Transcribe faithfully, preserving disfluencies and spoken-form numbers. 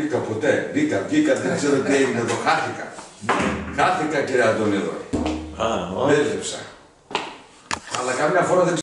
μπήκα ποτέ. Μπήκα, βγήκα, δεν ξέρω τι έγινε εδώ. Χάθηκα. Χάθηκα, κύριε Αντωνίδο. Μπέλεψα. Αλλά καμιά φορά δεν